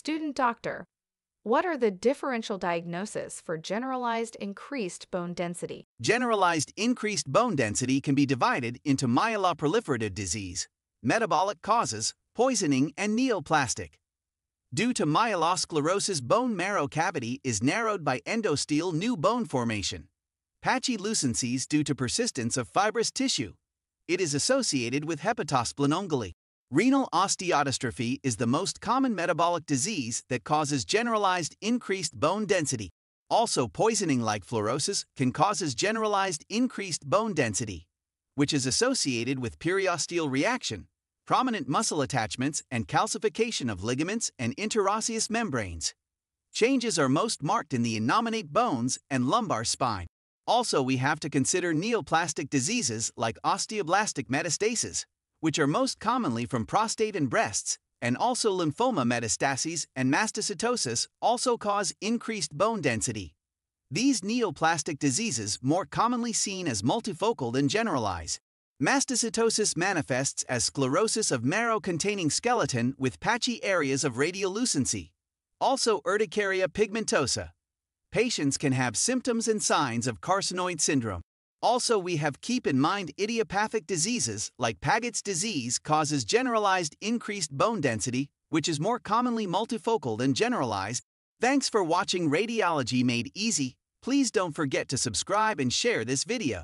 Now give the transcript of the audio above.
Student doctor, what are the differential diagnoses for generalized increased bone density? Generalized increased bone density can be divided into myeloproliferative disease, metabolic causes, poisoning, and neoplastic. Due to myelosclerosis, bone marrow cavity is narrowed by endosteal new bone formation. Patchy lucencies due to persistence of fibrous tissue. It is associated with hepatosplenomegaly. Renal osteodystrophy is the most common metabolic disease that causes generalized increased bone density. Also, poisoning like fluorosis can cause generalized increased bone density, which is associated with periosteal reaction, prominent muscle attachments, and calcification of ligaments and interosseous membranes. Changes are most marked in the innominate bones and lumbar spine. Also, we have to consider neoplastic diseases like osteoblastic metastases, which are most commonly from prostate and breasts, and also lymphoma metastases and mastocytosis also cause increased bone density. These neoplastic diseases more commonly seen as multifocal than generalized. Mastocytosis manifests as sclerosis of marrow-containing skeleton with patchy areas of radiolucency. Also urticaria pigmentosa. Patients can have symptoms and signs of carcinoid syndrome. Also, we have keep in mind idiopathic diseases like Paget's disease causes generalized increased bone density, which is more commonly multifocal than generalized. Thanks for watching Radiology Made Easy. Please don't forget to subscribe and share this video.